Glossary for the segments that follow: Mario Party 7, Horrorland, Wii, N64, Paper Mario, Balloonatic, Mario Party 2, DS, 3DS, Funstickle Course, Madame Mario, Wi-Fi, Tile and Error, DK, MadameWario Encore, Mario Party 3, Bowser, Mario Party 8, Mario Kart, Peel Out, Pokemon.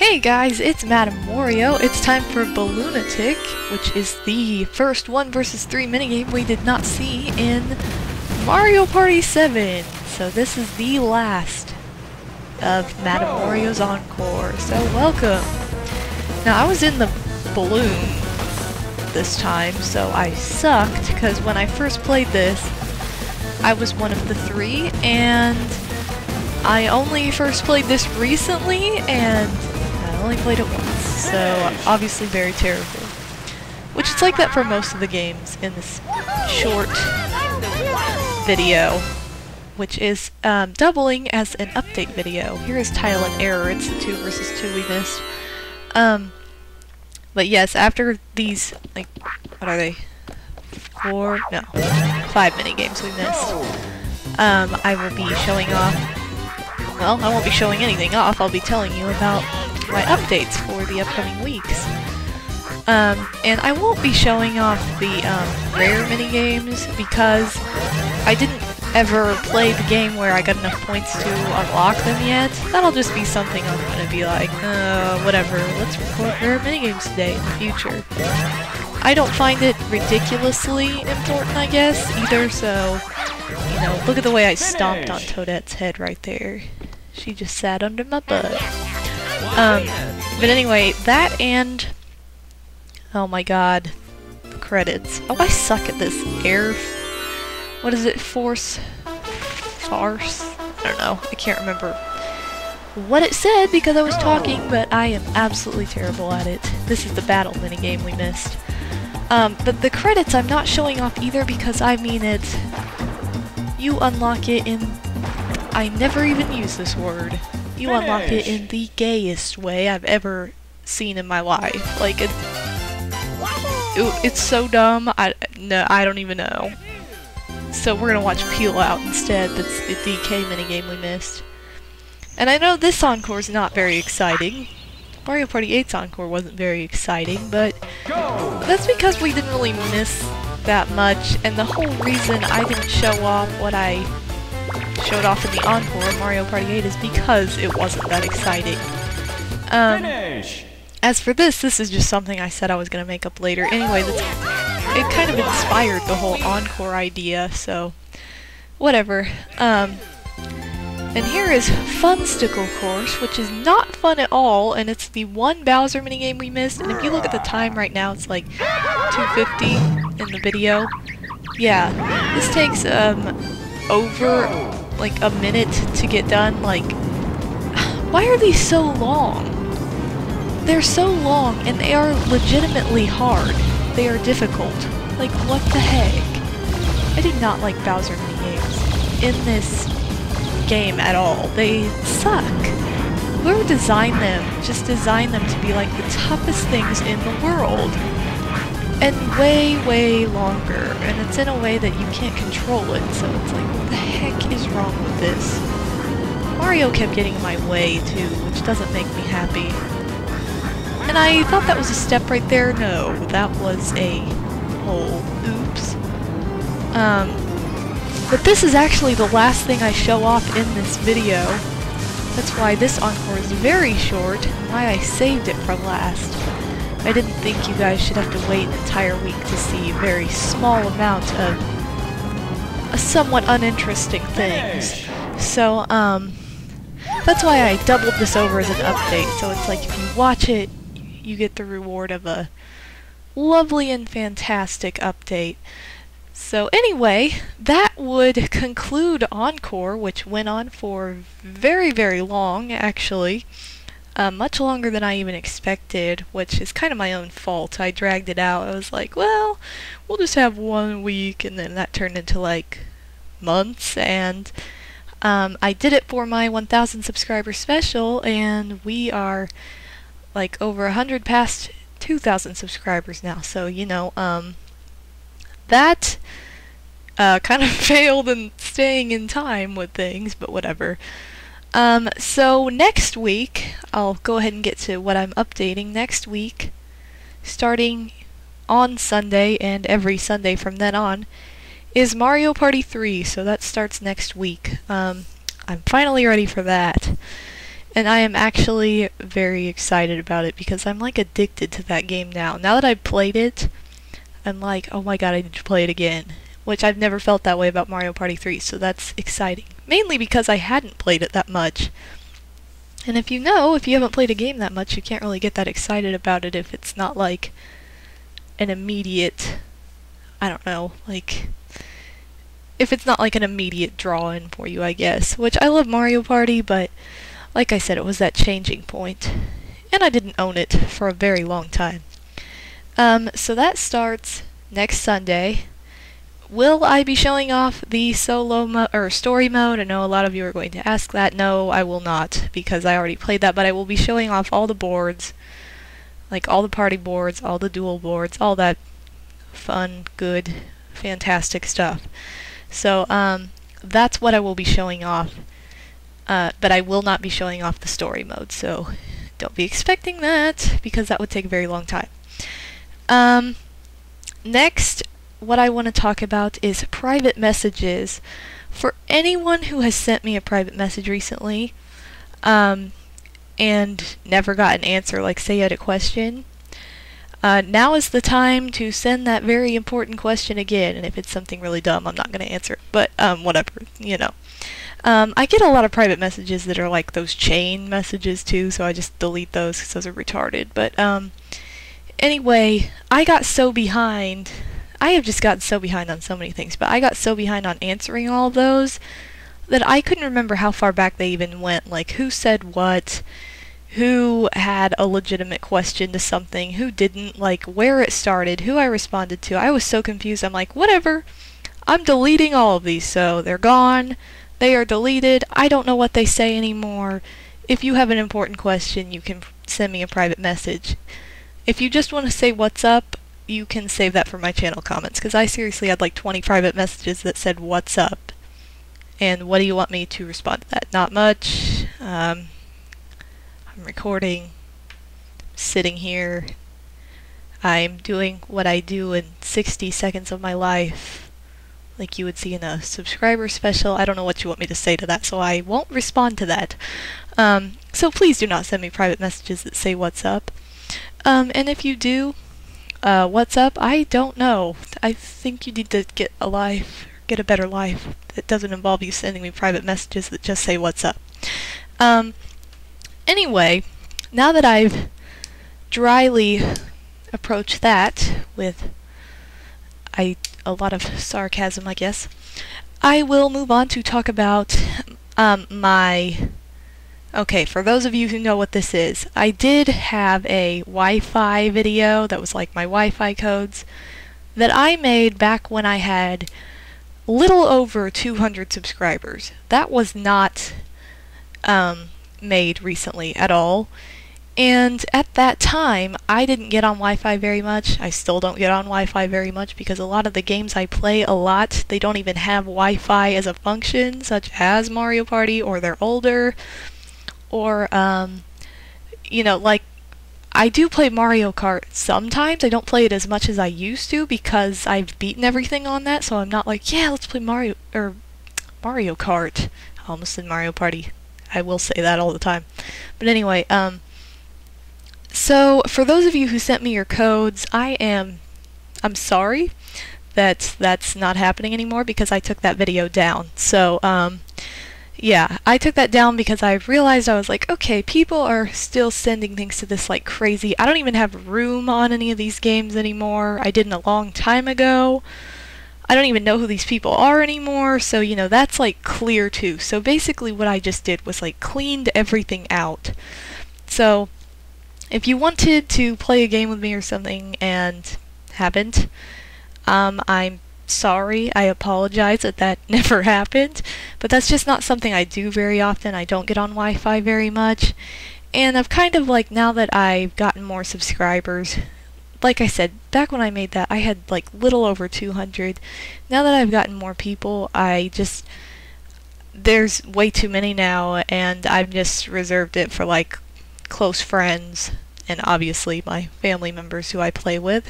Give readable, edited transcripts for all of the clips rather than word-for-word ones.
Hey guys, it's Madame Mario. It's time for Balloonatic, which is the first 1v3 minigame we did not see in Mario Party 7. So this is the last of Madame Mario's Encore, so welcome. Now I was in the balloon this time, so I sucked, because when I first played this, I was one of the three, and I only first played this recently, and I only played it once, so obviously very terrible. Which it's like that for most of the games in this short video, which is doubling as an update video. Here is Tile and Error. It's the 2v2 we missed. But yes, after these, like, what are they? 5 mini games we missed. I will be showing off. Well, I won't be showing anything off. I'll be telling you about my updates for the upcoming weeks. And I won't be showing off the rare minigames because I didn't ever play the game where I got enough points to unlock them yet. That'll just be something I'm going to be like, whatever, let's record rare minigames today in the future. I don't find it ridiculously important, I guess, either, so, you know, look at the way I stomped on Toadette's head right there. She just sat under my butt. But anyway, that and, oh my god, the credits. Oh, I suck at this. What is it? Farce? I don't know. I can't remember what it said because I was talking, but I am absolutely terrible at it. This is the battle minigame we missed. But the credits I'm not showing off either because, I mean it, you unlock it in... I never even use this word. You unlock it in the gayest way I've ever seen in my life. Like, it's so dumb, I don't even know. So we're gonna watch Peel Out instead. That's the DK minigame we missed. And I know this Encore's not very exciting. Mario Party 8's Encore wasn't very exciting, but that's because we didn't really miss that much, and the whole reason I didn't show off what I showed off in the Encore of Mario Party 8 is because it wasn't that exciting. As for this, this is just something I said I was going to make up later. Anyway, it kind of inspired the whole Encore idea, so whatever. And here is Funstickle Course, which is not fun at all, and it's the one Bowser minigame we missed, and if you look at the time right now, it's like 2:50 in the video. Yeah, this takes, over like a minute to get done. Like, why are these so long? They're so long and they are legitimately hard. They are difficult. Like, what the heck? I did not like Bowser minigames in this game at all. They suck. Whoever designed them just designed them to be like the toughest things in the world. And way longer, and it's in a way that you can't control it, so it's like, what the heck is wrong with this? Mario kept getting in my way too, which doesn't make me happy. And I thought that was a step right there. No, that was a hole. Oops. But this is actually the last thing I show off in this video. That's why this Encore is very short, and why I saved it for last. I didn't think you guys should have to wait an entire week to see a very small amount of somewhat uninteresting things. So, that's why I doubled this over as an update, so it's like if you watch it, you get the reward of a lovely and fantastic update. So anyway, that would conclude Encore, which went on for very long, actually. Much longer than I even expected, which is kind of my own fault. I dragged it out. I was like, well, we'll just have 1 week, and then that turned into like months, and I did it for my 1,000 subscriber special, and we are like over 100 past 2,000 subscribers now, so you know, that kind of failed in staying in time with things, but whatever. So next week, I'll go ahead and get to what I'm updating next week, starting on Sunday and every Sunday from then on, is Mario Party 3, so that starts next week. I'm finally ready for that. And I am actually very excited about it because I'm like addicted to that game now. Now that I've played it, I'm like, oh my god, I need to play it again. Which I've never felt that way about Mario Party 3, so that's exciting. Mainly because I hadn't played it that much. And if you haven't played a game that much, you can't really get that excited about it if it's not like an immediate, I don't know, like, if it's not like an immediate draw-in for you, I guess. Which, I love Mario Party, but like I said, it was that changing point. And I didn't own it for a very long time. So that starts next Sunday. Will I be showing off the solo story mode? I know a lot of you are going to ask that. No, I will not, because I already played that, but I will be showing off all the boards, like all the party boards, all the dual boards, all that fun, good, fantastic stuff. So that's what I will be showing off, but I will not be showing off the story mode, so don't be expecting that, because that would take a very long time. Next, what I want to talk about is private messages. For anyone who has sent me a private message recently and never got an answer, like say you had a question, now is the time to send that very important question again. And if it's something really dumb, I'm not going to answer it, but whatever, you know. I get a lot of private messages that are like those chain messages too, so I just delete those because those are retarded. But anyway, I got so behind. I have just gotten so behind on so many things, but I got so behind on answering all of those that I couldn't remember how far back they even went, like who said what, who had a legitimate question to something, who didn't, like where it started, who I responded to. I was so confused. I'm like, whatever, I'm deleting all of these, so they're gone, they are deleted, I don't know what they say anymore. If you have an important question, you can send me a private message. If you just want to say what's up, you can save that for my channel comments, because I seriously had like 20 private messages that said what's up and what do you want me to respond to that. Not much. I'm recording, sitting here, I'm doing what I do in 60 seconds of my life like you would see in a subscriber special. I don't know what you want me to say to that, so I won't respond to that. So please do not send me private messages that say what's up. And if you do, what's up? I don't know. I think you need to get a life, get a better life that doesn't involve you sending me private messages that just say what's up. Anyway, now that I've dryly approached that with a lot of sarcasm, I guess, I will move on to talk about my... Okay, for those of you who know what this is, I did have a Wi-Fi video that was like my Wi-Fi codes that I made back when I had little over 200 subscribers. That was not made recently at all. And at that time, I didn't get on Wi-Fi very much. I still don't get on Wi-Fi very much because a lot of the games I play a lot, they don't even have Wi-Fi as a function, such as Mario Party, or they're older. Or, you know, like, I do play Mario Kart sometimes. I don't play it as much as I used to because I've beaten everything on that, so I'm not like, yeah, let's play Mario Kart. I almost said Mario Party. I will say that all the time. But anyway, so for those of you who sent me your codes, I'm sorry that that's not happening anymore because I took that video down. So, yeah, I took that down because I realized I was like, okay, people are still sending things to this like crazy. I don't even have room on any of these games anymore. I didn't a long time ago. I don't even know who these people are anymore. So, you know, that's like clear too. So basically what I just did was like cleaned everything out. So if you wanted to play a game with me or something and haven't, I'm sorry, I apologize that that never happened, but that's just not something I do very often. I don't get on Wi-Fi very much, and I've kind of like, now that I've gotten more subscribers, like I said, back when I made that I had like little over 200. Now that I've gotten more people, I just, there's way too many now, and I've just reserved it for like close friends and obviously my family members who I play with.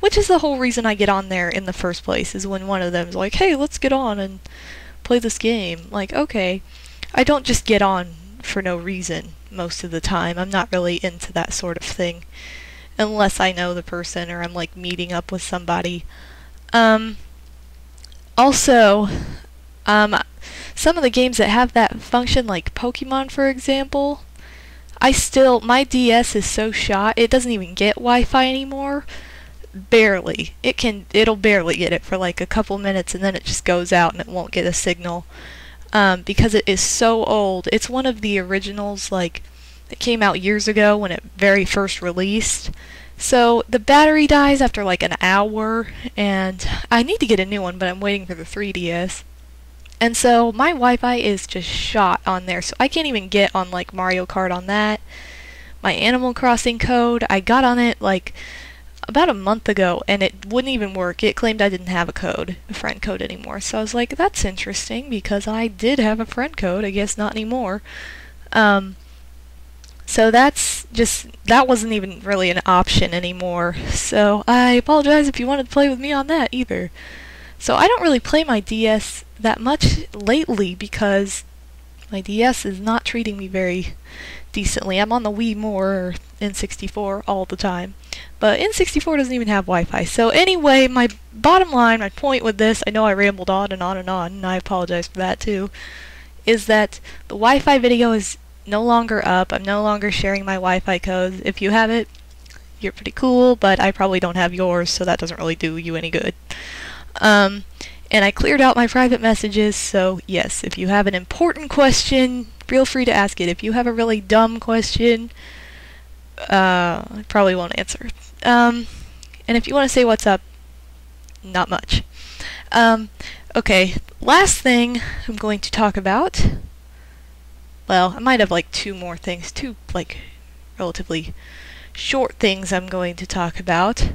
Which is the whole reason I get on there in the first place, is when one of them's like, hey, let's get on and play this game. Like, okay. I don't just get on for no reason most of the time. I'm not really into that sort of thing unless I know the person or I'm like meeting up with somebody. Also, some of the games that have that function, like Pokemon for example, my DS is so shot it doesn't even get Wi-Fi anymore. Barely. It'll barely get it for like a couple minutes and then it just goes out and it won't get a signal. Because it is so old. It's one of the originals, like, it came out years ago when it very first released. So the battery dies after like an hour and I need to get a new one, but I'm waiting for the 3DS. And so my Wi-Fi is just shot on there, so I can't even get on like Mario Kart on that. My Animal Crossing code, I got on it like about a month ago and it wouldn't even work. It claimed I didn't have a friend code anymore. So I was like, that's interesting because I did have a friend code, I guess not anymore. So that wasn't even really an option anymore. So I apologize if you wanted to play with me on that either. So I don't really play my DS that much lately because my DS is not treating me very decently. I'm on the Wii more, or N64 all the time, but N64 doesn't even have Wi-Fi. So anyway, my bottom line, my point with this, I know I rambled on and on and on, and I apologize for that too, is that the Wi-Fi video is no longer up. I'm no longer sharing my Wi-Fi codes. If you have it, you're pretty cool, but I probably don't have yours, so that doesn't really do you any good. And I cleared out my private messages, so yes, if you have an important question, feel free to ask it. If you have a really dumb question, I probably won't answer. And if you want to say what's up, not much. Okay, last thing I'm going to talk about, well, I might have like two more things, two like relatively short things I'm going to talk about.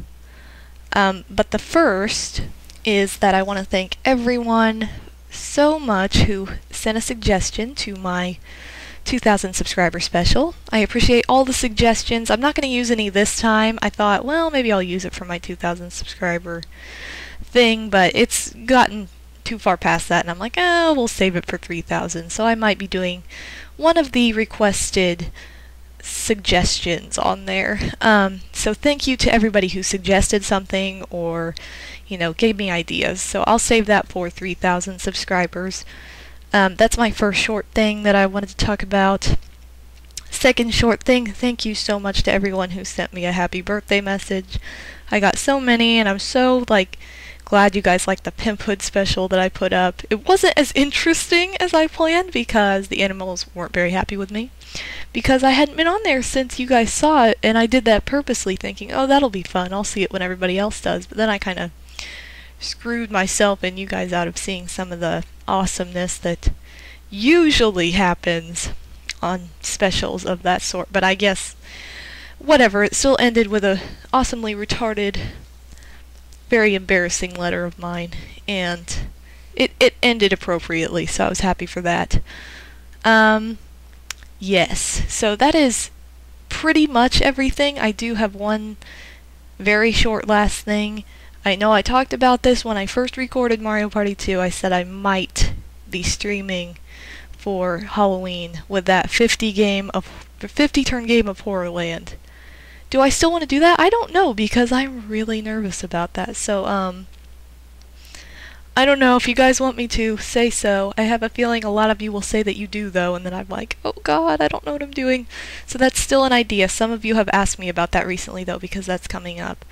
But the first is that I want to thank everyone so much who sent a suggestion to my 2,000 subscriber special. I appreciate all the suggestions. I'm not going to use any this time. I thought, well, maybe I'll use it for my 2,000 subscriber thing, but it's gotten too far past that, and I'm like, oh, we'll save it for 3,000. So I might be doing one of the requested suggestions on there. So thank you to everybody who suggested something or, you know, gave me ideas. So I'll save that for 3,000 subscribers. That's my first short thing that I wanted to talk about. Second short thing, thank you so much to everyone who sent me a happy birthday message. I got so many and I'm so like glad you guys liked the Pimp Hood special that I put up. It wasn't as interesting as I planned because the animals weren't very happy with me because I hadn't been on there since you guys saw it, and I did that purposely thinking, oh, that'll be fun, I'll see it when everybody else does, but then I kind of screwed myself and you guys out of seeing some of the awesomeness that usually happens on specials of that sort, but I guess whatever, it still ended with a awesomely retarded, very embarrassing letter of mine, and it ended appropriately, so I was happy for that. Yes, so that is pretty much everything. I do have one very short last thing. I know I talked about this when I first recorded Mario Party 2. I said I might be streaming for Halloween with that 50-turn game of Horrorland. Do I still want to do that? I don't know because I'm really nervous about that. So, I don't know. If you guys want me to, say so. I have a feeling a lot of you will say that you do though, and then I'm like, oh god, I don't know what I'm doing. So that's still an idea. Some of you have asked me about that recently though because that's coming up.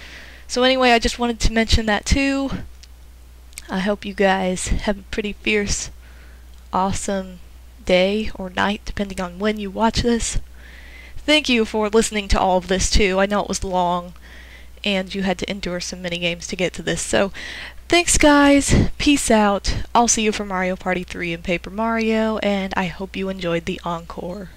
So anyway, I just wanted to mention that too. I hope you guys have a pretty fierce, awesome day or night depending on when you watch this. Thank you for listening to all of this too. I know it was long and you had to endure some minigames to get to this. So thanks guys, peace out. I'll see you for Mario Party 3 and Paper Mario, and I hope you enjoyed the encore.